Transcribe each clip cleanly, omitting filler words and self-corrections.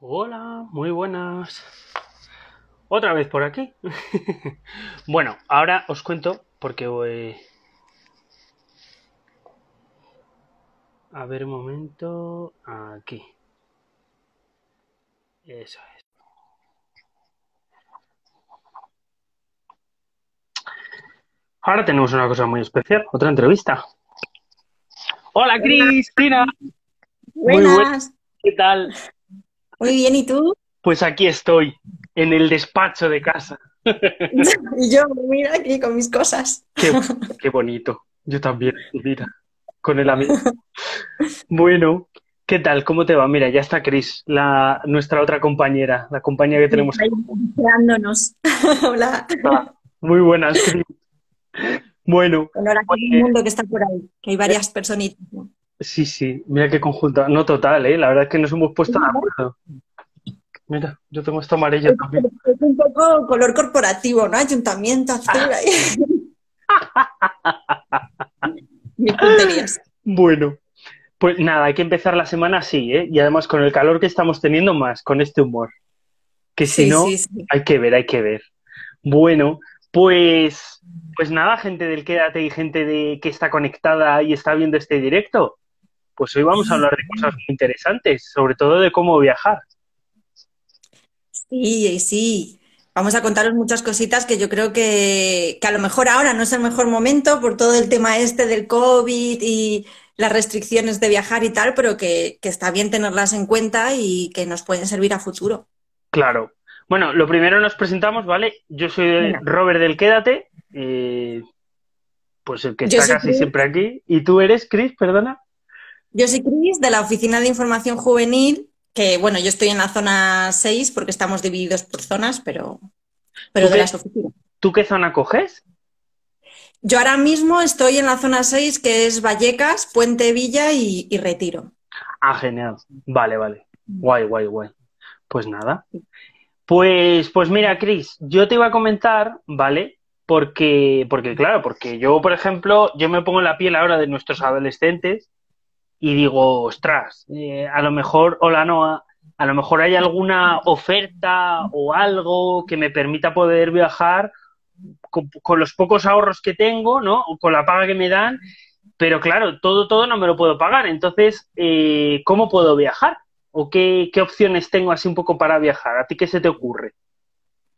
Hola, muy buenas. Otra vez por aquí. Bueno, ahora os cuento porque voy... A ver un momento... Aquí. Eso es. Ahora tenemos una cosa muy especial, otra entrevista. Hola, Cristina. Buenas. Muy buenas. ¿Qué tal? Muy bien, ¿y tú? Pues aquí estoy, en el despacho de casa. Y yo, mira, aquí con mis cosas. Qué bonito. Yo también, mira, con el amigo. Bueno, ¿qué tal? ¿Cómo te va? Mira, ya está Cris, nuestra otra compañera, la compañera que tenemos. Esperándonos. Hola. Ah, muy buenas, Cris. Bueno. Honor a todo el mundo que está por ahí, que hay varias personitas. Sí, sí. Mira qué conjunta. No, total, ¿eh? La verdad es que nos hemos puesto de acuerdo. Mira, yo tengo esta amarilla también. Es un poco color corporativo, ¿no? Ayuntamiento, azul ahí. Mis tonterías. Bueno, pues nada, hay que empezar la semana así, ¿eh? Y además con el calor que estamos teniendo más, con este humor. Que si sí, no, sí, sí. Hay que ver, hay que ver. Bueno... Pues nada, gente del Quédate y gente que está conectada y está viendo este directo, pues hoy vamos a hablar de cosas muy interesantes, sobre todo de cómo viajar. Sí, sí. Vamos a contaros muchas cositas que yo creo que a lo mejor ahora no es el mejor momento por todo el tema este del COVID y las restricciones de viajar y tal, pero que está bien tenerlas en cuenta y que nos pueden servir a futuro. Claro. Bueno, lo primero nos presentamos, ¿vale? Yo soy Robert del Quédate, pues el que está casi siempre aquí. ¿Y tú eres, Cris? Perdona. Yo soy Cris, de la Oficina de Información Juvenil, que, bueno, yo estoy en la zona 6 porque estamos divididos por zonas, pero de las oficinas. ¿Tú qué zona coges? Yo ahora mismo estoy en la zona 6, que es Vallecas, Puente Villa y Retiro. Ah, genial. Vale, vale. Guay, guay, guay. Pues nada... Pues mira, Cris, yo te iba a comentar, ¿vale? Porque claro, porque yo, por ejemplo, yo me pongo en la piel ahora de nuestros adolescentes y digo, ostras, a lo mejor, hola Noa, a lo mejor hay alguna oferta o algo que me permita poder viajar con los pocos ahorros que tengo, ¿no? O con la paga que me dan, pero claro, todo no me lo puedo pagar. Entonces, ¿cómo puedo viajar? ¿O qué opciones tengo así un poco para viajar? ¿A ti qué se te ocurre?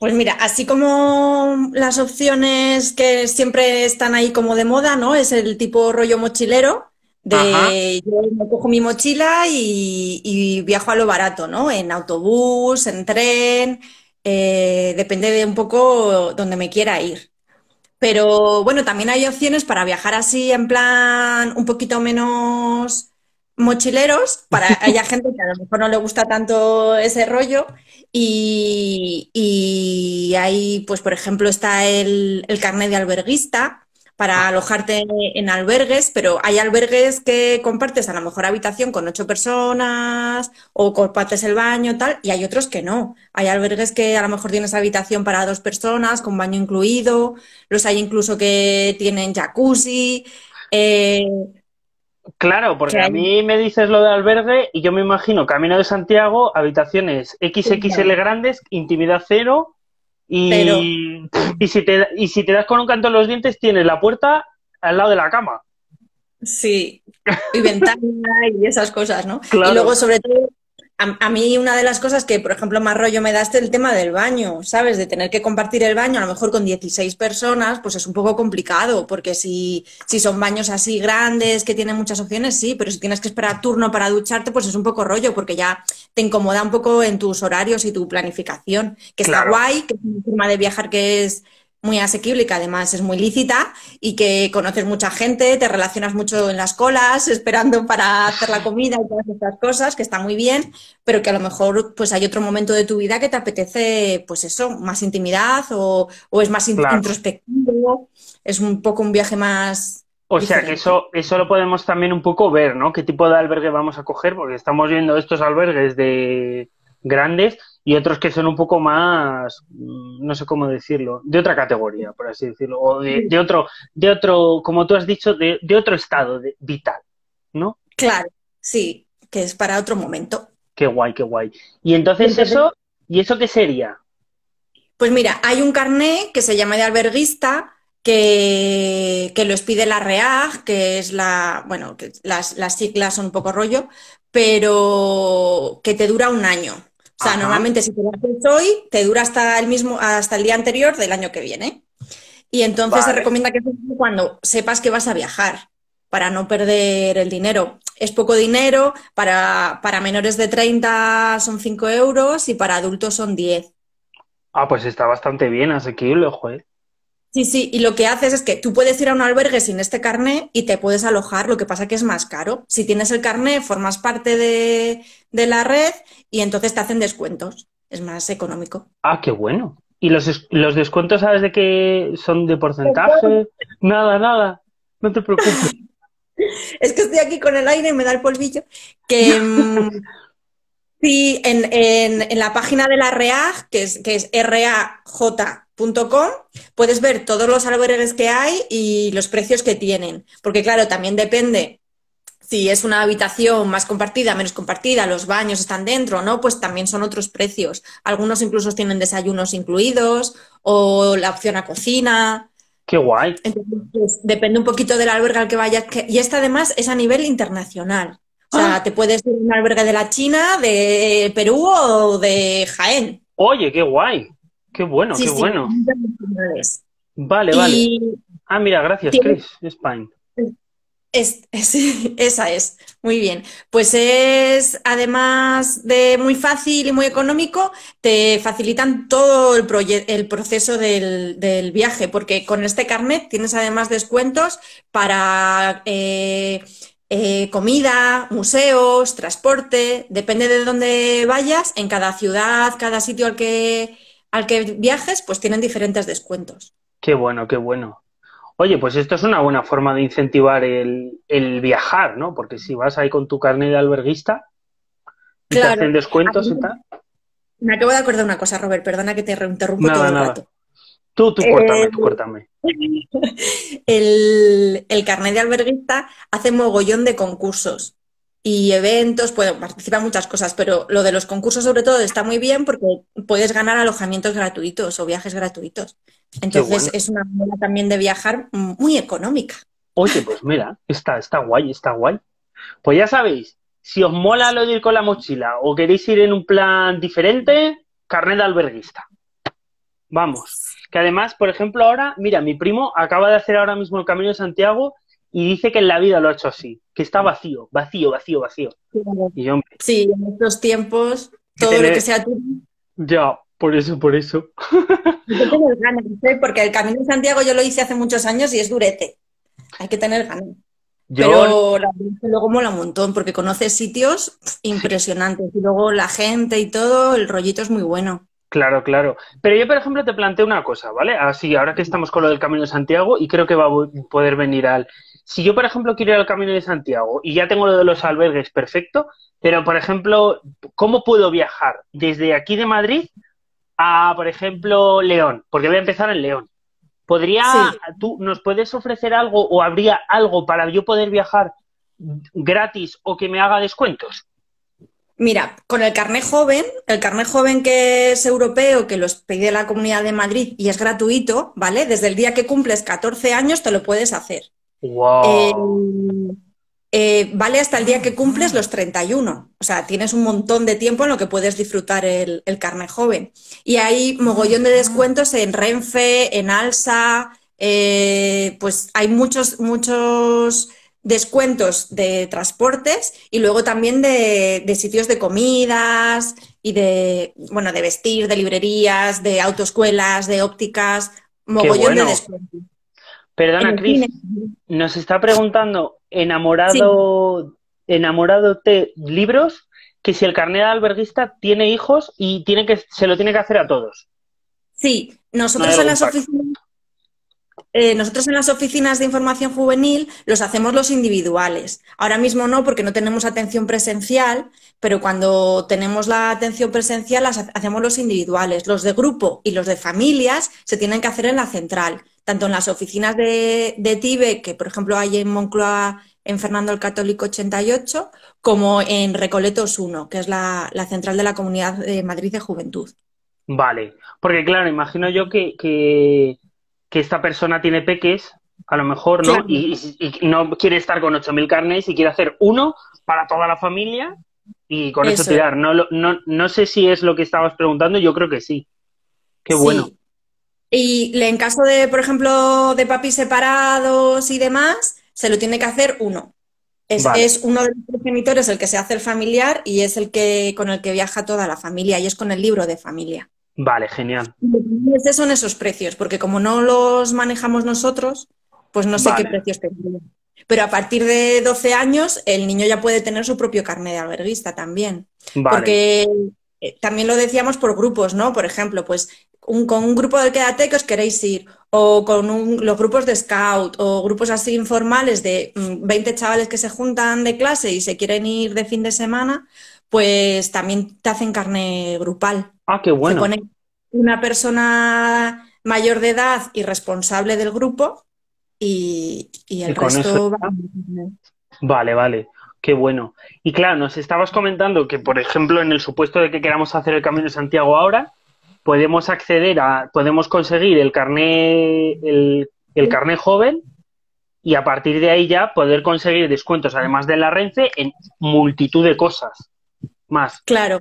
Pues mira, así como las opciones que siempre están ahí como de moda, ¿no? Es el tipo rollo mochilero, de yo me cojo mi mochila y viajo a lo barato, ¿no? En autobús, en tren, depende de un poco donde me quiera ir. Pero bueno, también hay opciones para viajar así en plan un poquito menos... mochileros, para haya gente que a lo mejor no le gusta tanto ese rollo y ahí, pues por ejemplo, está el carnet de alberguista para alojarte en albergues, pero hay albergues que compartes a lo mejor habitación con 8 personas o compartes el baño tal, y hay otros que no. Hay albergues que a lo mejor tienes habitación para 2 personas con baño incluido, los hay incluso que tienen jacuzzi... Claro, porque a mí me dices lo de albergue y yo me imagino Camino de Santiago, habitaciones XXL grandes, intimidad cero y si te das con un canto en los dientes tienes la puerta al lado de la cama. Sí, y ventana y esas cosas, ¿no? Claro. Y luego sobre todo, a mí una de las cosas que, por ejemplo, más rollo me da el tema del baño, ¿sabes? De tener que compartir el baño, a lo mejor con 16 personas, pues es un poco complicado, porque si son baños así grandes, que tienen muchas opciones, sí, pero si tienes que esperar turno para ducharte, pues es un poco rollo, porque ya te incomoda un poco en tus horarios y tu planificación, que está guay, que es una forma de viajar que es muy asequible y que además es muy lícita y que conoces mucha gente, te relacionas mucho en las colas, esperando para hacer la comida y todas estas cosas, que está muy bien, pero que a lo mejor pues hay otro momento de tu vida que te apetece, pues eso, más intimidad o es más introspectivo, es un poco un viaje más... O sea, diferente. Que eso lo podemos también un poco ver, ¿no? ¿Qué tipo de albergue vamos a coger? Porque estamos viendo estos albergues de grandes... Y otros que son un poco más, no sé cómo decirlo, de otra categoría, por así decirlo, o de otro, como tú has dicho, de otro estado vital, ¿no? Claro, sí, que es para otro momento. Qué guay, qué guay. Y entonces eso, ¿y eso qué sería? Pues mira, hay un carné que se llama de alberguista, que lo expide la REAJ, que es la, bueno, que las siglas son un poco rollo, pero que te dura un año. O sea, normalmente si te lo haces hoy, te dura hasta el mismo, hasta el día anterior del año que viene. Y entonces se recomienda que cuando sepas que vas a viajar, para no perder el dinero. Es poco dinero, para menores de 30 son 5 euros y para adultos son 10. Ah, pues está bastante bien, asequible, ojo, ¿eh? Sí, sí, y lo que haces es que tú puedes ir a un albergue sin este carné y te puedes alojar, lo que pasa que es más caro. Si tienes el carné, formas parte de la red y entonces te hacen descuentos, es más económico. Ah, qué bueno. ¿Y los descuentos sabes de qué son, de porcentaje? Nada, nada, no te preocupes. Es que estoy aquí con el aire y me da el polvillo. Que sí, en la página de la REAG, que es reaj.com, puedes ver todos los albergues que hay y los precios que tienen. Porque claro, también depende si es una habitación más compartida, menos compartida, los baños están dentro, ¿no? Pues también son otros precios. Algunos incluso tienen desayunos incluidos o la opción a cocina. ¡Qué guay! Entonces, depende un poquito del albergue al que vayas. Y esta, además, es a nivel internacional. O sea, te puedes ir a un albergue de la China, de Perú o de Jaén. ¡Oye, qué guay! ¡Qué bueno, sí, qué bueno! Vale, vale. Y... Ah, mira, gracias, Cris. Spain. Sí, esa es. Muy bien. Pues es, además de muy fácil y muy económico, te facilitan todo el proceso del viaje, porque con este carnet tienes además descuentos para comida, museos, transporte, depende de dónde vayas, en cada ciudad, cada sitio al que viajes, pues tienen diferentes descuentos. Qué bueno, qué bueno. Oye, pues esto es una buena forma de incentivar el viajar, ¿no? Porque si vas ahí con tu carnet de alberguista y claro, te hacen descuentos y tal. Me acabo de acordar una cosa, Robert, perdona que te interrumpo todo el rato. Tú cuéntame, tú cuéntame. El carnet de alberguista hace mogollón de concursos y eventos, pueden participar muchas cosas, pero lo de los concursos sobre todo está muy bien porque puedes ganar alojamientos gratuitos o viajes gratuitos. Entonces es una manera también de viajar muy económica. Oye, pues mira, está guay, está guay. Pues ya sabéis, si os mola lo de ir con la mochila o queréis ir en un plan diferente, carnet de alberguista. Vamos, que además, por ejemplo, ahora, mira, mi primo acaba de hacer ahora mismo el Camino de Santiago y dice que en la vida lo ha hecho así, que está vacío, vacío, vacío, vacío. Y yo, hombre, sí, en estos tiempos, todo lo que sea tú. Ya, por eso. Hay que tener ganas, ¿eh? Porque el Camino de Santiago yo lo hice hace muchos años y es durete. Hay que tener ganas. Pero la gente luego mola un montón porque conoces sitios impresionantes y luego la gente y todo, el rollito es muy bueno. Claro, claro. Pero yo, por ejemplo, te planteo una cosa, ¿vale? Así, ahora que estamos con lo del Camino de Santiago y creo que va a poder venir al... Si yo, por ejemplo, quiero ir al Camino de Santiago y ya tengo lo de los albergues, perfecto, pero, por ejemplo, ¿cómo puedo viajar desde aquí de Madrid a, por ejemplo, León? Porque voy a empezar en León. ¿Podría, tú nos puedes ofrecer algo o habría algo para yo poder viajar gratis o que me haga descuentos? Mira, con el carné joven que es europeo, que lo expide la Comunidad de Madrid y es gratuito, ¿vale? Desde el día que cumples 14 años te lo puedes hacer. Wow. Vale hasta el día que cumples los 31. O sea, tienes un montón de tiempo en lo que puedes disfrutar el carné joven. Y hay mogollón de descuentos en Renfe, en Alsa, pues hay muchos descuentos de transportes y luego también de sitios de comidas y de, bueno, de vestir, de librerías, de autoescuelas, de ópticas, mogollón de descuentos. Perdona, Cris, nos está preguntando enamorado de libros, que si el carnet de alberguista tiene hijos y se lo tiene que hacer a todos. Sí, nosotros en las oficinas... nosotros en las oficinas de información juvenil los hacemos los individuales. Ahora mismo no, porque no tenemos atención presencial, pero cuando tenemos la atención presencial hacemos los individuales. Los de grupo y los de familias se tienen que hacer en la central. tanto en las oficinas de TIBE, que por ejemplo hay en Moncloa, en Fernando el Católico 88, como en Recoletos 1, que es la central de la Comunidad de Madrid de Juventud. Vale, porque claro, imagino yo que esta persona tiene peques, a lo mejor, ¿no? Claro. Y no quiere estar con 8.000 carnés y quiere hacer uno para toda la familia y con eso tirar. No sé si es lo que estabas preguntando, yo creo que sí. Qué bueno. Sí. Y en caso de, por ejemplo, de papis separados y demás, se lo tiene que hacer uno. Es uno de los progenitores el que se hace el familiar y es el que con el que viaja toda la familia y es con el libro de familia. Vale, genial. Y esos son esos precios, porque como no los manejamos nosotros, pues no sé qué precios tendrían. Pero a partir de 12 años el niño ya puede tener su propio carné de alberguista también. Vale. Porque también lo decíamos por grupos, ¿no? Por ejemplo, pues con un grupo del Quédate que os queréis ir, o con los grupos de scout, o grupos así informales de 20 chavales que se juntan de clase y se quieren ir de fin de semana, pues también te hacen carné grupal. Ah, qué bueno. Se pone una persona mayor de edad y responsable del grupo y el resto va. Vale, vale. Qué bueno. Y claro, nos estabas comentando que, por ejemplo, en el supuesto de que queramos hacer el Camino de Santiago ahora, podemos acceder a, podemos conseguir el carné, el carné joven, y a partir de ahí ya poder conseguir descuentos, además de la Renfe, en multitud de cosas más. Claro,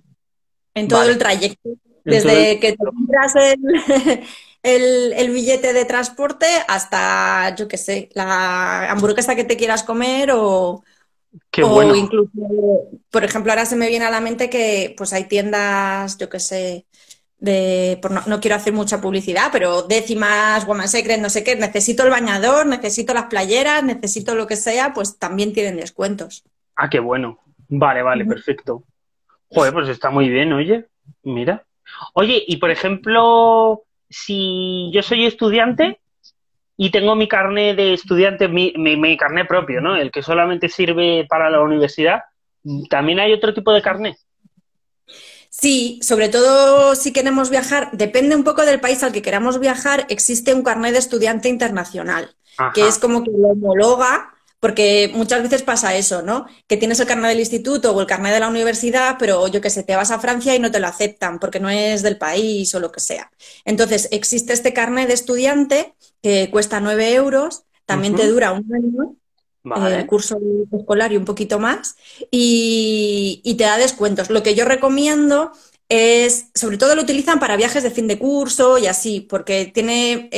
en todo el trayecto. Desde que te compras el billete de transporte hasta, yo qué sé, la hamburguesa que te quieras comer o... Qué bueno. Incluso, por ejemplo, ahora se me viene a la mente que pues hay tiendas, yo qué sé, de no quiero hacer mucha publicidad, pero Décimas, Woman Secret, no sé qué, necesito el bañador, necesito las playeras, necesito lo que sea, pues también tienen descuentos. Ah, qué bueno. Vale, vale, perfecto. Joder, pues está muy bien, oye, mira. Oye, y por ejemplo, si yo soy estudiante y tengo mi carné de estudiante, mi carné propio, ¿no? El que solamente sirve para la universidad, ¿también hay otro tipo de carné? Sí, sobre todo si queremos viajar, depende un poco del país al que queramos viajar, existe un carné de estudiante internacional, ajá, que es como que lo homologa, porque muchas veces pasa eso, ¿no? Que tienes el carné del instituto o el carné de la universidad, pero yo qué sé, te vas a Francia y no te lo aceptan porque no es del país o lo que sea. Entonces, existe este carné de estudiante que cuesta 9 euros, también te dura un año. Vale. El curso escolar y un poquito más, y te da descuentos. Lo que yo recomiendo es, sobre todo lo utilizan para viajes de fin de curso y así, porque tiene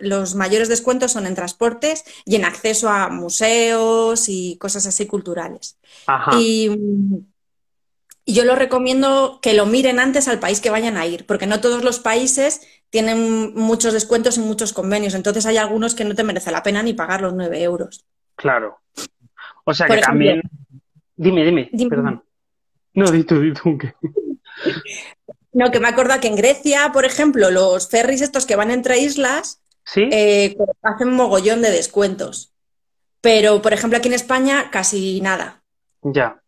los mayores descuentos son en transportes y en acceso a museos y cosas así culturales. Ajá. Y yo lo recomiendo que lo miren antes al país que vayan a ir, porque no todos los países tienen muchos descuentos y muchos convenios, entonces hay algunos que no te merece la pena ni pagar los 9 euros. Claro. O sea que ejemplo, también... Dime, perdón. No, di tú. No, que me acuerdo que en Grecia, por ejemplo, los ferries estos que van entre islas, ¿sí? Hacen mogollón de descuentos. Pero, por ejemplo, aquí en España, casi nada. Ya.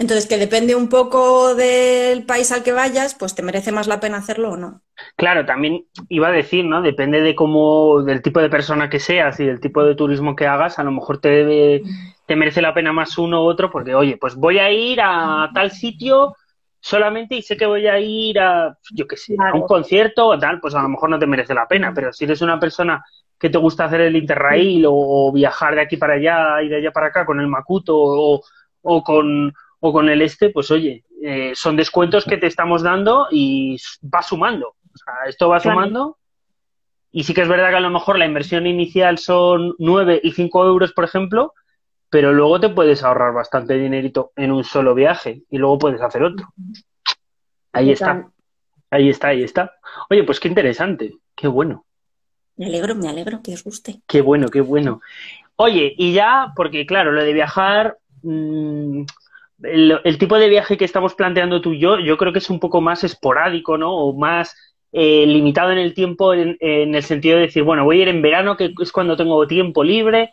Entonces, que depende un poco del país al que vayas, pues te merece más la pena hacerlo o no. Claro, también iba a decir, ¿no? Depende de cómo, del tipo de persona que seas y del tipo de turismo que hagas, a lo mejor te merece la pena más uno u otro, porque, oye, pues voy a ir a tal sitio solamente y sé que voy a ir a, yo qué sé, a un concierto o tal, pues a lo mejor no te merece la pena, pero si eres una persona que te gusta hacer el Interrail o viajar de aquí para allá, ir de allá para acá con el Makuto o con el este, pues oye, son descuentos que te estamos dando y va sumando. O sea, esto va sumando y sí que es verdad que a lo mejor la inversión inicial son 9 y 5 euros, por ejemplo, pero luego te puedes ahorrar bastante dinerito en un solo viaje y luego puedes hacer otro. Ahí está. Ahí está. Oye, pues qué interesante. Qué bueno. Me alegro que os guste. Qué bueno. Oye, y ya, porque claro, lo de viajar... El tipo de viaje que estamos planteando tú y yo creo que es un poco más esporádico, ¿no? O más limitado en el tiempo, en el sentido de decir, bueno, voy a ir en verano, que es cuando tengo tiempo libre,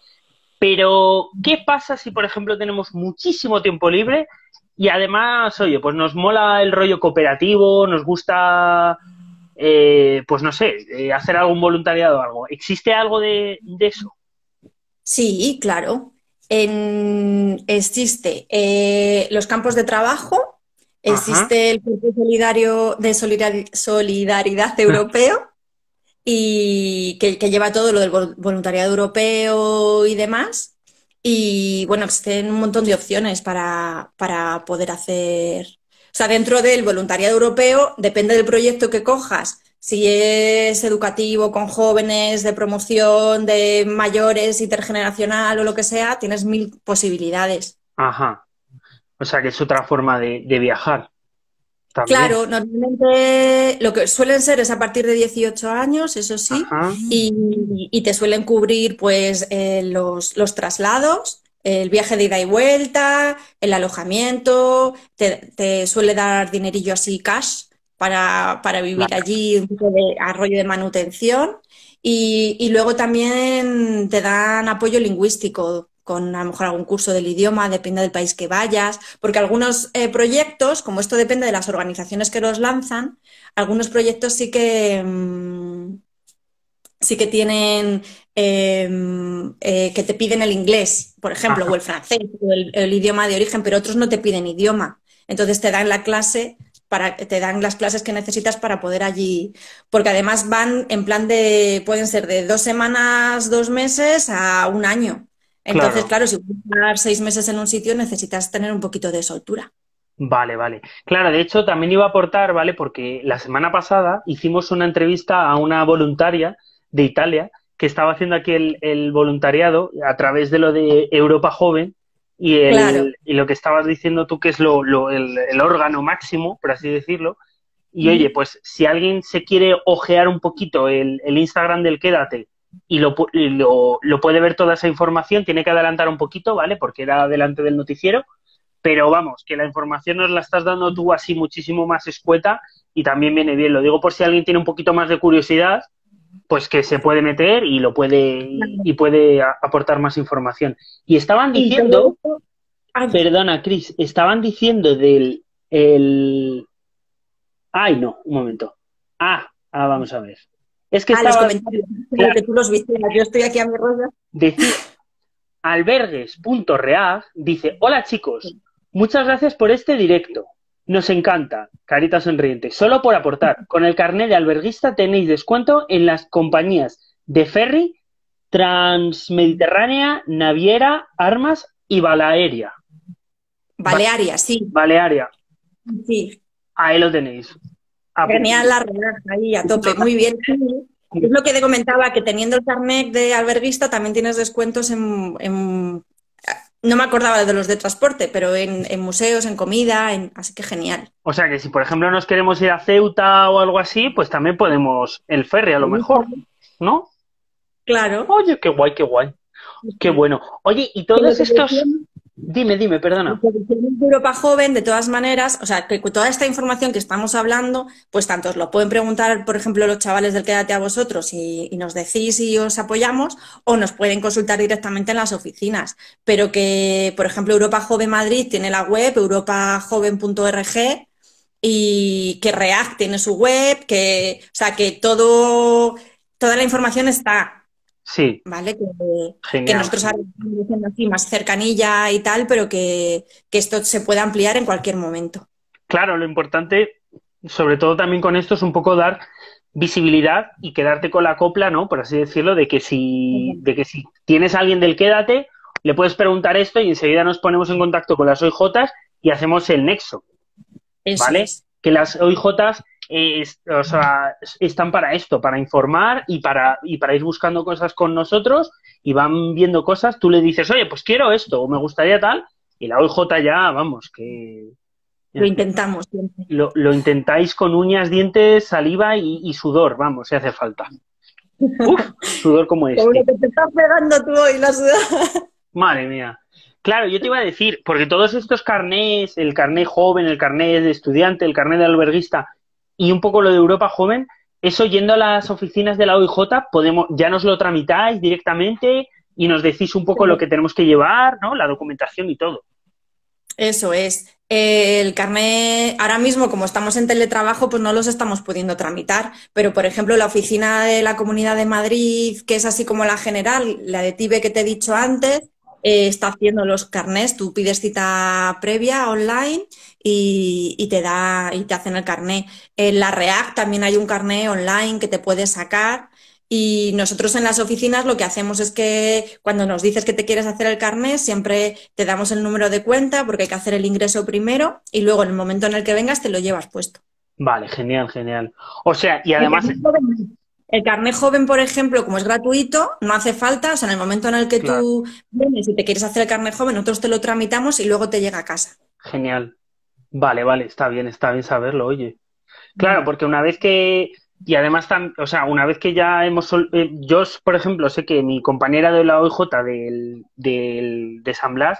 pero ¿qué pasa si, por ejemplo, tenemos muchísimo tiempo libre y además, oye, pues nos mola el rollo cooperativo, nos gusta pues no sé, hacer algún voluntariado o algo. ¿Existe algo de eso? Sí, claro. Existe los campos de trabajo, existe el Cuerpo Solidario de Solidaridad Europeo y que lleva todo lo del voluntariado europeo y demás. Y bueno, existen un montón de opciones para poder hacer... O sea, dentro del voluntariado europeo, depende del proyecto que cojas, si es educativo, con jóvenes, de promoción, de mayores, intergeneracional o lo que sea, tienes 1000 posibilidades. Ajá. O sea, que es otra forma de viajar. También. Claro, normalmente lo que suelen ser es a partir de 18 años, eso sí, y te suelen cubrir pues los traslados, el viaje de ida y vuelta, el alojamiento, te suele dar dinerillo así cash para vivir allí, un poco de arroyo de manutención y luego también te dan apoyo lingüístico con a lo mejor algún curso del idioma, depende del país que vayas, porque algunos proyectos, como esto depende de las organizaciones que los lanzan, algunos proyectos sí que tienen que te piden el inglés, por ejemplo, o el francés, o el idioma de origen, pero otros no te piden idioma. Entonces te dan las clases que necesitas para poder allí, porque además van en plan pueden ser de 2 semanas, 2 meses a 1 año. Entonces, claro, si puedes estar 6 meses en un sitio, necesitas tener un poquito de soltura. Vale, vale. Claro, de hecho también iba a aportar, ¿vale? Porque la semana pasada hicimos una entrevista a una voluntaria de Italia que estaba haciendo aquí el voluntariado a través de lo de Europa Joven y lo que estabas diciendo tú que es el órgano máximo, por así decirlo. Y oye, pues si alguien se quiere ojear un poquito el Instagram del Quédate y lo puede ver toda esa información, tiene que adelantar un poquito, ¿vale? Porque era delante del noticiero, pero vamos, que la información nos la estás dando tú así muchísimo más escueta y también viene bien. Lo digo por si alguien tiene un poquito más de curiosidad, pues que se puede meter y puede aportar más información. Y estaban diciendo, perdona, Cris, estaban diciendo ay, no, un momento. Ah, vamos a ver. Es que estaba... los comentarios, claro, que tú los viste, yo estoy aquí a mi rollo. Decía, albergues.reag dice, hola chicos, muchas gracias por este directo. Nos encanta, carita sonriente, solo por aportar. Con el carnet de alberguista tenéis descuento en las compañías de ferry, Transmediterránea, Naviera, Armas y Balearia. Balearia, sí. Balearia. Sí. Ahí lo tenéis. Genial la relaja ahí a tope, muy bien. Es lo que te comentaba, que teniendo el carnet de alberguista también tienes descuentos no me acordaba de los de transporte, pero en museos, en comida, así que genial. O sea que si, por ejemplo, nos queremos ir a Ceuta o algo así, pues también podemos el ferry a lo mejor, ¿no? Claro. Oye, qué guay, qué guay. Qué bueno. Oye, y todos estos... Dime, perdona. Europa Joven, de todas maneras, o sea, que toda esta información que estamos hablando, pues tanto os lo pueden preguntar, por ejemplo, los chavales del Quédate a vosotros y nos decís y os apoyamos, o nos pueden consultar directamente en las oficinas. Pero que, por ejemplo, Europa Joven Madrid tiene la web, europajoven.org, y que REAG tiene su web, o sea, que toda la información está... Sí. ¿Vale? Que nosotros estamos así más cercanilla y tal, pero que esto se pueda ampliar en cualquier momento. Claro, lo importante, sobre todo también con esto, es un poco dar visibilidad y quedarte con la copla, ¿no? Por así decirlo, de que si tienes a alguien del Quédate, le puedes preguntar esto y enseguida nos ponemos en contacto con las OIJs y hacemos el nexo. Eso, ¿vale? Es. Que las OIJs... o sea, están para esto, para informar y para ir buscando cosas con nosotros y van viendo cosas, tú le dices, oye, pues quiero esto o me gustaría tal, y la OIJ ya, vamos, que... Lo intentamos. Lo intentáis con uñas, dientes, saliva y sudor, vamos, si hace falta. Uf, sudor como este. Pobre, te estás pegando tú hoy la sudada. Madre mía. Claro, yo te iba a decir, porque todos estos carnés, el carné joven, el carné de estudiante, el carné de alberguista... Y un poco lo de Europa Joven, eso yendo a las oficinas de la OIJ, ya nos lo tramitáis directamente y nos decís un poco lo que tenemos que llevar, ¿no? La documentación y todo. Eso es. El carnet, ahora mismo, como estamos en teletrabajo, pues no los estamos pudiendo tramitar, pero por ejemplo la oficina de la Comunidad de Madrid, que es así como la general, la de TIBE que te he dicho antes, está haciendo los carnets. Tú pides cita previa online y te hacen el carnet. En la REAG también hay un carnet online que te puedes sacar. Y nosotros en las oficinas lo que hacemos es que cuando nos dices que te quieres hacer el carnet, siempre te damos el número de cuenta porque hay que hacer el ingreso primero y luego en el momento en el que vengas te lo llevas puesto. Vale, genial, genial. O sea, y además... El carnet joven, por ejemplo, como es gratuito, no hace falta. O sea, en el momento en el que claro, tú vienes y te quieres hacer el carnet joven, nosotros te lo tramitamos y luego te llega a casa. Genial. Vale, vale, está bien saberlo, oye. Claro, porque una vez que... Y además, o sea, una vez que ya hemos... yo, por ejemplo, sé que mi compañera de la OIJ de San Blas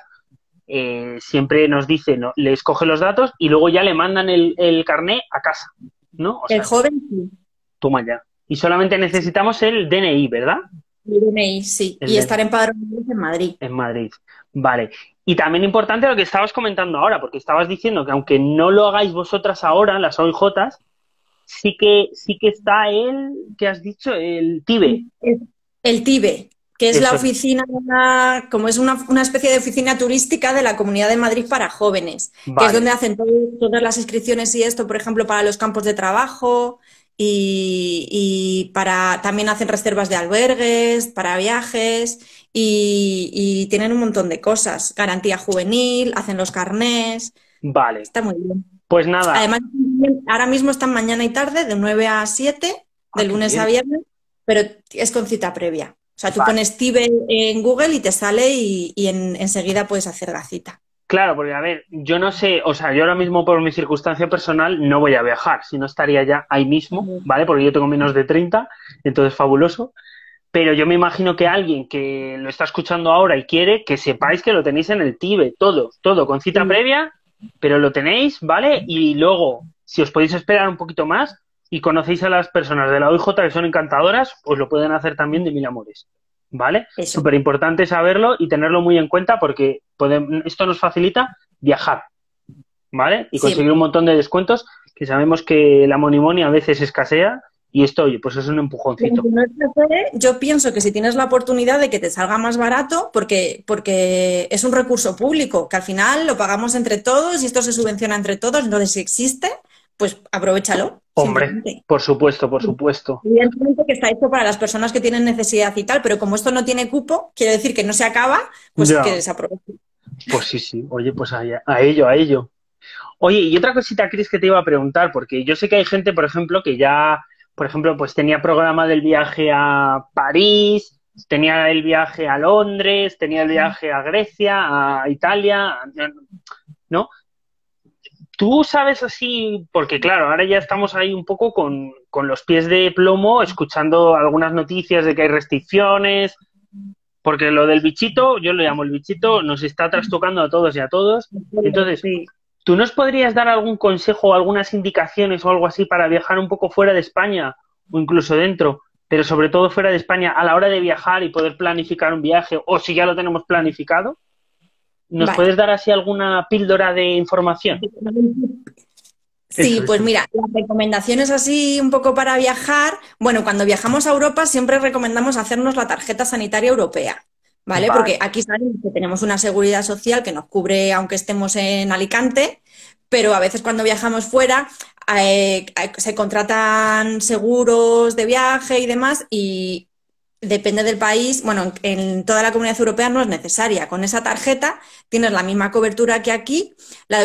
siempre nos dice, ¿no? Les coge los datos y luego ya le mandan el carné a casa, ¿no? O sea, el joven sí. Toma ya. Y solamente necesitamos el DNI, ¿verdad? El DNI, sí. Y estar empadronado en Madrid. En Madrid, vale. Y también importante lo que estabas comentando ahora, porque estabas diciendo que aunque no lo hagáis vosotras ahora, las OIJs, sí que está el que has dicho, el TIBE. El TIBE, que es la oficina, como es una especie de oficina turística de la Comunidad de Madrid para jóvenes, vale, que es donde hacen todas las inscripciones y esto, por ejemplo, para los campos de trabajo y para también hacen reservas de albergues, para viajes y tienen un montón de cosas. Garantía juvenil, hacen los carnés. Vale. Está muy bien. Pues nada. Además, ahora mismo están mañana y tarde, de 9 a 7, de lunes a viernes, pero es con cita previa. O sea, tú pones TIBE en Google y te sale y enseguida puedes hacer la cita. Claro, porque a ver, yo no sé, o sea, yo ahora mismo por mi circunstancia personal no voy a viajar, si no estaría ya ahí mismo, ¿vale? Porque yo tengo menos de 30, entonces fabuloso. Pero yo me imagino que alguien que lo está escuchando ahora y quiere, que sepáis que lo tenéis en el TIBE, todo, con cita previa. Pero lo tenéis, ¿vale? Y luego, si os podéis esperar un poquito más y conocéis a las personas de la OIJ que son encantadoras, os lo pueden hacer también de mil amores, ¿vale? Es súper importante saberlo y tenerlo muy en cuenta porque esto nos facilita viajar, ¿vale? Y conseguir un montón de descuentos que sabemos que la money a veces escasea. Y esto, oye, pues es un empujoncito. Yo pienso que si tienes la oportunidad de que te salga más barato, porque es un recurso público, que al final lo pagamos entre todos y esto se subvenciona entre todos, entonces si existe, pues aprovechalo. Hombre, por supuesto, por supuesto. Evidentemente que está hecho para las personas que tienen necesidad y tal, pero como esto no tiene cupo, quiere decir que no se acaba, pues ya, que desaproveche. Pues sí, oye, pues a ello. Oye, y otra cosita, Cris, que te iba a preguntar, porque yo sé que hay gente, por ejemplo, que ya... Por ejemplo, pues tenía programa del viaje a París, tenía el viaje a Londres, tenía el viaje a Grecia, a Italia, ¿no? Tú sabes así, porque claro, ahora ya estamos ahí un poco con los pies de plomo, escuchando algunas noticias de que hay restricciones, porque lo del bichito, yo lo llamo el bichito, nos está trastocando a todos y a todos. Entonces... ¿Tú nos podrías dar algún consejo o algunas indicaciones o algo así para viajar un poco fuera de España o incluso dentro, pero sobre todo fuera de España a la hora de viajar y poder planificar un viaje o si ya lo tenemos planificado? ¿Nos puedes dar así alguna píldora de información? Sí, pues mira, las recomendaciones así un poco para viajar. Bueno, cuando viajamos a Europa siempre recomendamos hacernos la tarjeta sanitaria europea. ¿Vale? Porque aquí sabemos que tenemos una seguridad social que nos cubre aunque estemos en Alicante, pero a veces cuando viajamos fuera se contratan seguros de viaje y demás y depende del país. Bueno, en toda la Comunidad Europea no es necesaria. Con esa tarjeta tienes la misma cobertura que aquí.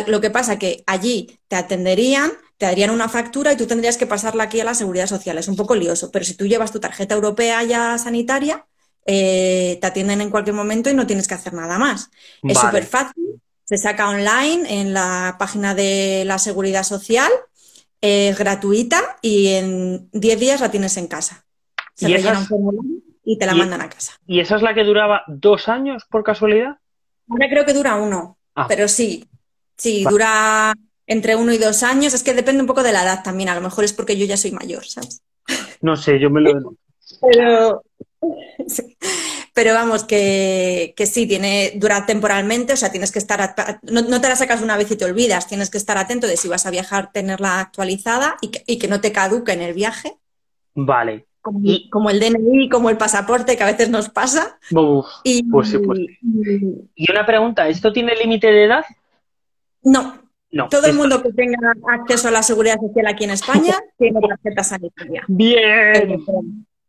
Lo que pasa que allí te atenderían, te darían una factura y tú tendrías que pasarla aquí a la seguridad social. Es un poco lioso, pero si tú llevas tu tarjeta europea ya sanitaria... te atienden en cualquier momento y no tienes que hacer nada más. Vale. Es súper fácil, se saca online en la página de la Seguridad Social, es gratuita y en 10 días la tienes en casa. Se rellena un formulario y te la mandan a casa. ¿Y esa es la que duraba 2 años por casualidad? Ahora creo que dura 1, pero sí, dura entre 1 y 2 años. Es que depende un poco de la edad también, a lo mejor es porque yo ya soy mayor, ¿sabes? No sé, yo me lo... Pero... Sí. Pero vamos, que sí, dura temporalmente, o sea, tienes que estar, no te la sacas una vez y te olvidas, tienes que estar atento de si vas a viajar, tenerla actualizada y que no te caduque en el viaje. Vale. Como el DNI, como el pasaporte, que a veces nos pasa. Uf, y una pregunta, ¿esto tiene límite de edad? No. No, todo el mundo que tenga acceso a la seguridad social aquí en España tiene tarjeta sanitaria. ¡Bien!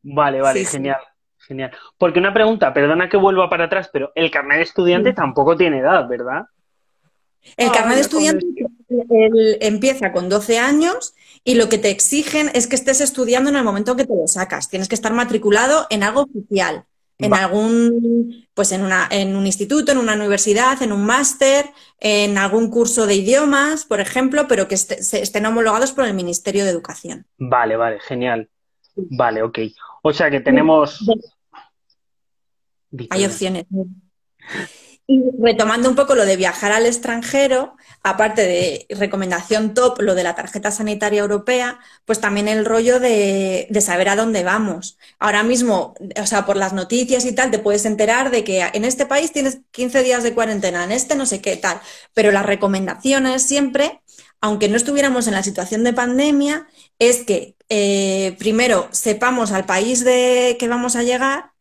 Vale, vale, sí, genial, sí. Genial. Porque una pregunta, perdona que vuelva para atrás, pero el carnet de estudiante tampoco tiene edad, ¿verdad? El carnet de estudiante empieza con 12 años y lo que te exigen es que estés estudiando en el momento que te lo sacas. Tienes que estar matriculado en algo oficial. En algún, pues en un instituto, en una universidad, en un máster, en algún curso de idiomas, por ejemplo, pero que estén homologados por el Ministerio de Educación. Vale, vale, genial. Vale, ok. O sea que tenemos... Hay opciones. Y retomando un poco lo de viajar al extranjero, aparte de recomendación top, lo de la tarjeta sanitaria europea, pues también el rollo de saber a dónde vamos. Ahora mismo, o sea, por las noticias y tal, te puedes enterar de que en este país tienes 15 días de cuarentena, en este no sé qué tal. Pero las recomendaciones siempre, aunque no estuviéramos en la situación de pandemia, es que primero sepamos al país de que vamos a llegar.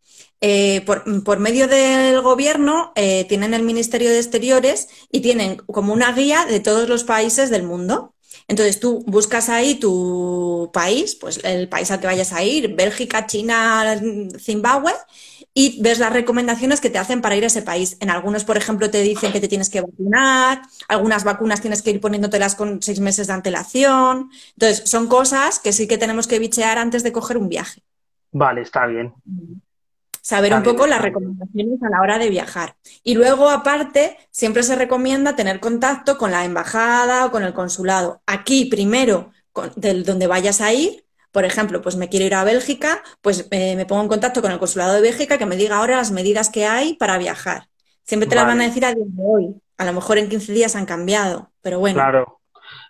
Por medio del gobierno tienen el Ministerio de Exteriores y tienen como una guía de todos los países del mundo. Entonces tú buscas ahí tu país, pues el país al que vayas a ir, Bélgica, China, Zimbabue, y ves las recomendaciones que te hacen para ir a ese país. En algunos, por ejemplo, te dicen que te tienes que vacunar, algunas vacunas tienes que ir poniéndotelas con 6 meses de antelación. Entonces son cosas que sí que tenemos que bichear antes de coger un viaje. Vale, está bien. Saber un poco las recomendaciones a la hora de viajar. Y luego, aparte, siempre se recomienda tener contacto con la embajada o con el consulado. Aquí, primero, del donde vayas a ir, por ejemplo, pues me quiero ir a Bélgica, pues me pongo en contacto con el consulado de Bélgica que me diga ahora las medidas que hay para viajar. Siempre te las van a decir a día de hoy. A lo mejor en 15 días han cambiado, pero bueno. Claro.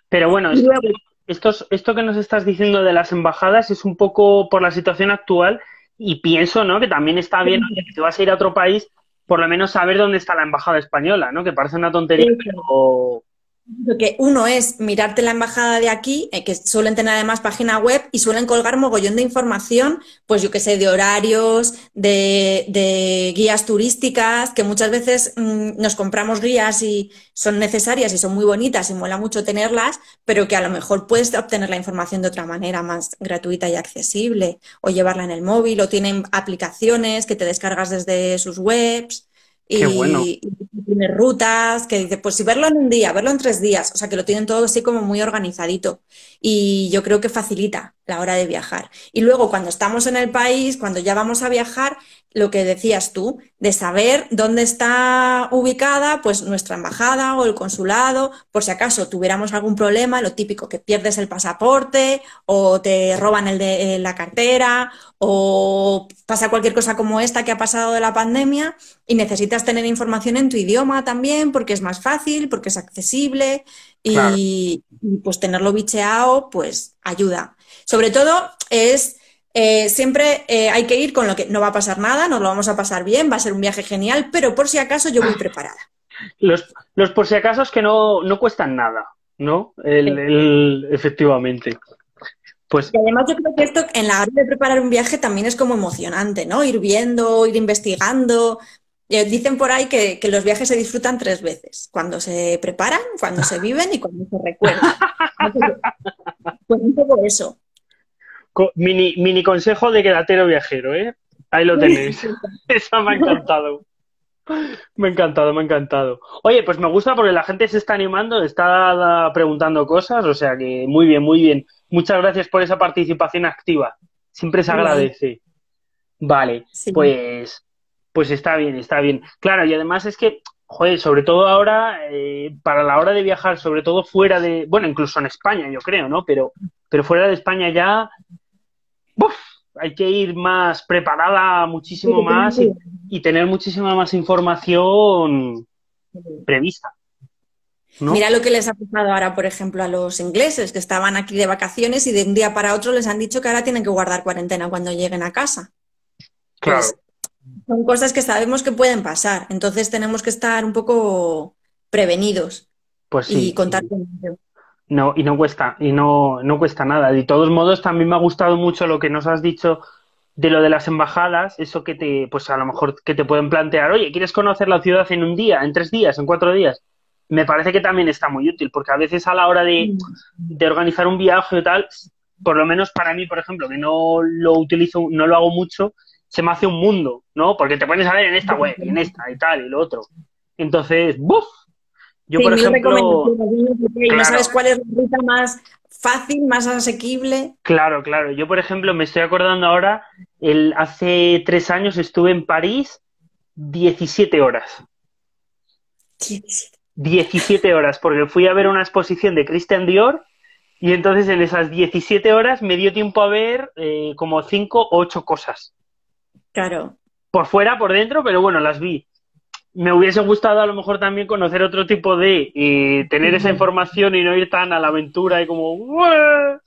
Pero bueno, esto que nos estás diciendo de las embajadas es un poco por la situación actual. Y pienso, ¿no?, que también está bien, que si vas a ir a otro país, por lo menos saber dónde está la embajada española, ¿no? Que parece una tontería, pero... Porque uno es mirarte la embajada de aquí, que suelen tener además página web y suelen colgar mogollón de información, pues yo qué sé, de horarios, de guías turísticas, que muchas veces nos compramos guías y son necesarias y son muy bonitas y mola mucho tenerlas, pero que a lo mejor puedes obtener la información de otra manera más gratuita y accesible, o llevarla en el móvil, o tienen aplicaciones que te descargas desde sus webs. Qué bueno. Y tiene rutas, que dice, pues si verlo en un día, verlo en 3 días, o sea que lo tienen todo así como muy organizadito y yo creo que facilita la hora de viajar. Y luego cuando estamos en el país, cuando ya vamos a viajar, lo que decías tú, de saber dónde está ubicada pues nuestra embajada o el consulado, por si acaso tuviéramos algún problema, lo típico que pierdes el pasaporte o te roban la cartera o pasa cualquier cosa como esta que ha pasado de la pandemia y necesitas tener información en tu idioma también porque es más fácil, porque es accesible y, claro, y pues tenerlo bicheado pues ayuda. Sobre todo es... siempre hay que ir con lo que no va a pasar nada, nos lo vamos a pasar bien, va a ser un viaje genial, pero por si acaso yo voy preparada. Los por si acaso es que no cuestan nada, ¿no? Efectivamente. Pues... Y además yo creo que esto en la hora de preparar un viaje también es como emocionante, ¿no? Ir viendo, ir investigando. Dicen por ahí que los viajes se disfrutan 3 veces, cuando se preparan, cuando se viven y cuando se recuerdan. Pues un poco eso. Mini consejo de quedatero viajero, ¿eh? Ahí lo tenéis. Eso me ha encantado. Me ha encantado, me ha encantado. Oye, pues me gusta porque la gente se está animando, está preguntando cosas, o sea que muy bien, muy bien. Muchas gracias por esa participación activa. Siempre se agradece. Vale, sí. Pues está bien, está bien. Claro, y además es que, joder, sobre todo ahora, para la hora de viajar, sobre todo fuera de... Bueno, incluso en España, yo creo, ¿no? Pero fuera de España ya... ¡Buf! Hay que ir más preparada, muchísimo más, y tener muchísima más información prevista, ¿no? Mira lo que les ha pasado ahora, por ejemplo, a los ingleses, que estaban aquí de vacaciones y de un día para otro les han dicho que ahora tienen que guardar cuarentena cuando lleguen a casa. Claro. Pues, Son cosas que sabemos que pueden pasar, entonces tenemos que estar un poco prevenidos pues sí, y contar con ello. No, y no cuesta, no cuesta nada. De todos modos, también me ha gustado mucho lo que nos has dicho de lo de las embajadas, eso que te, pues a lo mejor que te pueden plantear, oye, ¿quieres conocer la ciudad en un día, en 3 días, en 4 días? Me parece que también está muy útil, porque a veces a la hora de organizar un viaje o tal, por lo menos para mí, por ejemplo, que no lo utilizo, no lo hago mucho, se me hace un mundo, ¿no? Porque te pones a ver en esta web, en esta y tal, y lo otro. Entonces, ¡buf! Yo, sí, por ejemplo, claro, no sabes cuál es la ruta más fácil, más asequible. Claro, claro. Yo, por ejemplo, me estoy acordando ahora, hace 3 años estuve en París 17 horas. 17 horas, porque fui a ver una exposición de Christian Dior y entonces en esas 17 horas me dio tiempo a ver como 5 o 8 cosas. Claro. Por fuera, por dentro, pero bueno, las vi. Me hubiese gustado a lo mejor también conocer otro tipo de... tener esa información y no ir tan a la aventura y como... ¡Uah!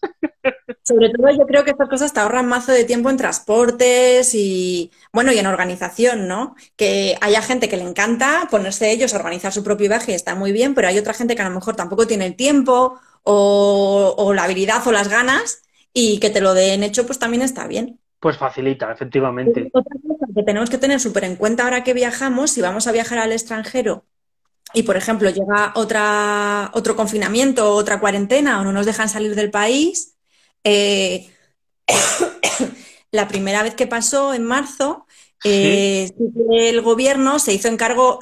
Sobre todo yo creo que estas cosas te ahorran mazo de tiempo en transportes y... Bueno, y en organización, ¿no? Que haya gente que le encanta ponerse ellos a organizar su propio viaje y está muy bien, pero hay otra gente que a lo mejor tampoco tiene el tiempo o la habilidad o las ganas y que te lo den hecho pues también está bien. Pues facilita, efectivamente. Otra cosa que tenemos que tener súper en cuenta ahora que viajamos, si vamos a viajar al extranjero y, por ejemplo, llega otro confinamiento o otra cuarentena o no nos dejan salir del país, la primera vez que pasó en marzo, el gobierno se hizo cargo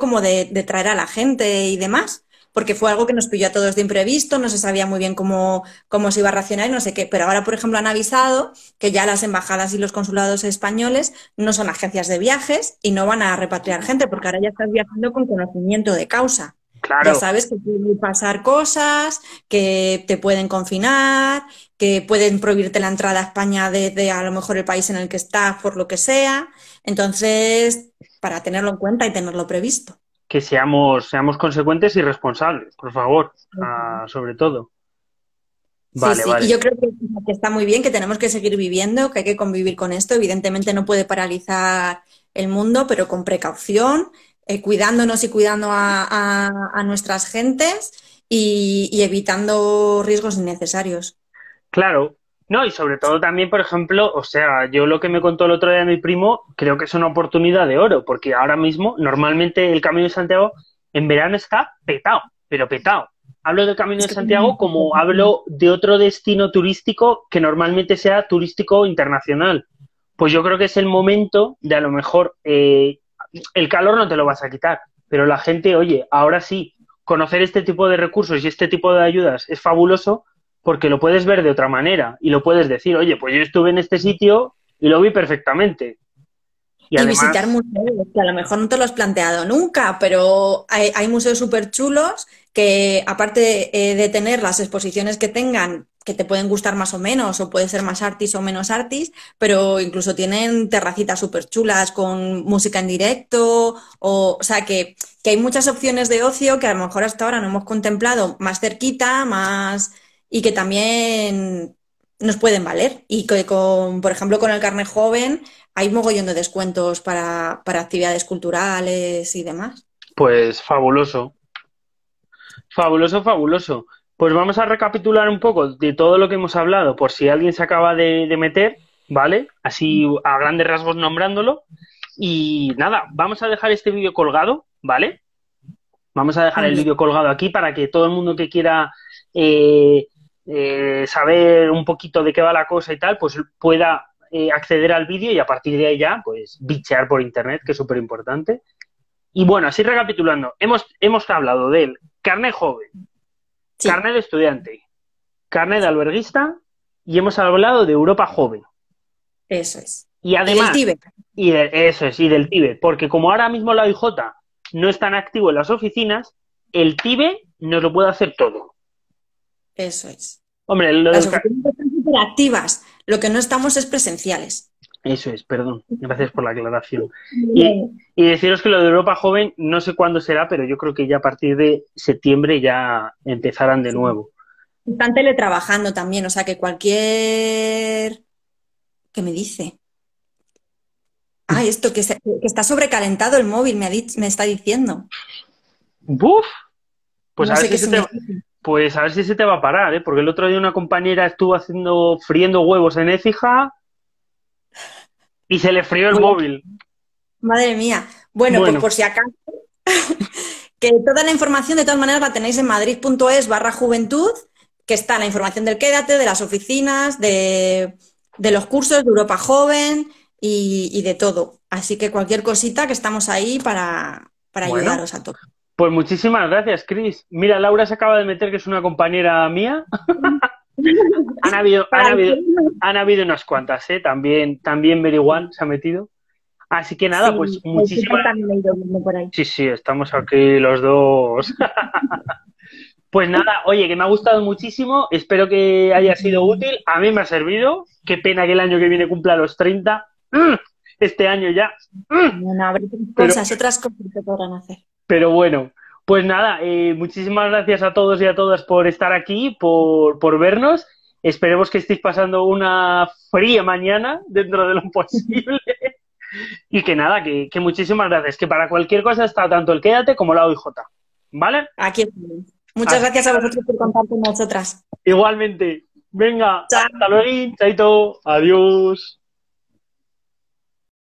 como de traer a la gente y demás. Porque fue algo que nos pilló a todos de imprevisto, no se sabía muy bien cómo se iba a racionar y no sé qué. Pero ahora, por ejemplo, han avisado que ya las embajadas y los consulados españoles no son agencias de viajes y no van a repatriar gente, porque ahora ya estás viajando con conocimiento de causa. Claro. Ya sabes que pueden pasar cosas, que te pueden confinar, que pueden prohibirte la entrada a España desde a lo mejor el país en el que estás, por lo que sea. Entonces, para tenerlo en cuenta y tenerlo previsto. Que seamos consecuentes y responsables, por favor, sobre todo. Vale, sí, sí. Vale. Y yo creo que está muy bien, que tenemos que seguir viviendo, que hay que convivir con esto. Evidentemente no puede paralizar el mundo, pero con precaución, cuidándonos y cuidando a nuestras gentes y evitando riesgos innecesarios. Claro. No, y sobre todo también, por ejemplo, o sea, yo lo que me contó el otro día mi primo, creo que es una oportunidad de oro, porque ahora mismo, normalmente el Camino de Santiago en verano está petado, pero petado. Hablo del Camino de Santiago como hablo de otro destino turístico que normalmente sea turístico internacional. Pues yo creo que es el momento de a lo mejor, el calor no te lo vas a quitar, pero la gente, oye, ahora sí, conocer este tipo de recursos y este tipo de ayudas es fabuloso, porque lo puedes ver de otra manera y lo puedes decir, oye, pues yo estuve en este sitio y lo vi perfectamente. Y además... visitar museos, que a lo mejor no te lo has planteado nunca, pero hay museos súper chulos que, aparte de tener las exposiciones que tengan, que te pueden gustar más o menos, o puede ser más artis o menos artis, pero incluso tienen terracitas súper chulas con música en directo, o sea que hay muchas opciones de ocio que a lo mejor hasta ahora no hemos contemplado más cerquita, más... y que también nos pueden valer. Y que por ejemplo, con el carnet joven hay mogollón de descuentos para actividades culturales y demás. Pues fabuloso. Fabuloso, fabuloso. Pues vamos a recapitular un poco de todo lo que hemos hablado, por si alguien se acaba de meter, ¿vale? Así a grandes rasgos nombrándolo. Y nada, vamos a dejar este vídeo colgado, ¿vale? Vamos a dejar el vídeo colgado aquí para que todo el mundo que quiera... saber un poquito de qué va la cosa y tal, pues pueda acceder al vídeo y a partir de ahí ya, pues, bichear por internet, que es súper importante. Y bueno, así recapitulando, hemos hablado del carnet joven, sí, carnet de estudiante, carnet de alberguista y hemos hablado de Europa Joven. Eso es. Y además... y del TIBE. Eso es, y del TIBE, porque como ahora mismo la OIJ no es tan activo en las oficinas, el TIBE nos lo puede hacer todo. Eso es. Hombre, las oficinas están superactivas. Lo que no estamos es presenciales. Eso es, perdón. Gracias por la aclaración. Y deciros que lo de Europa Joven no sé cuándo será, pero yo creo que ya a partir de septiembre ya empezarán de nuevo. Están teletrabajando también, o sea que cualquier... ¿Qué me dice? Ah, esto, que está sobrecalentado el móvil, me está diciendo. ¡Buf! Pues, no a ver si pues a ver si se te va a parar, ¿eh? Porque el otro día una compañera estuvo haciendo friendo huevos en Écija y se le frió el móvil. Madre mía. Bueno, pues por si acaso, que toda la información de todas maneras la tenéis en madrid.es/juventud, que está la información del Quédate, de las oficinas, de los cursos, de Europa Joven y de todo. Así que cualquier cosita que estamos ahí para ayudaros a todos. Pues muchísimas gracias, Cris. Mira, Laura se acaba de meter, que es una compañera mía. han habido unas cuantas, ¿eh? También Beriguán se ha metido. Así que nada, sí, pues muchísimas gracias. Sí, sí, estamos aquí los dos. Pues nada, oye, que me ha gustado muchísimo. Espero que haya sido útil. A mí me ha servido. Qué pena que el año que viene cumpla los 30. Este año ya. Bueno, habrá otras cosas que podrán hacer. Pero bueno, pues nada, muchísimas gracias a todos y a todas por estar aquí, por vernos. Esperemos que estéis pasando una fría mañana dentro de lo posible. Y que nada, que muchísimas gracias. Que para cualquier cosa está tanto el Quédate como la OIJ. ¿Vale? Aquí estamos. Muchas gracias a vosotros por contar con nosotras. Igualmente. Venga, chao. Hasta luego. Chaito. Adiós.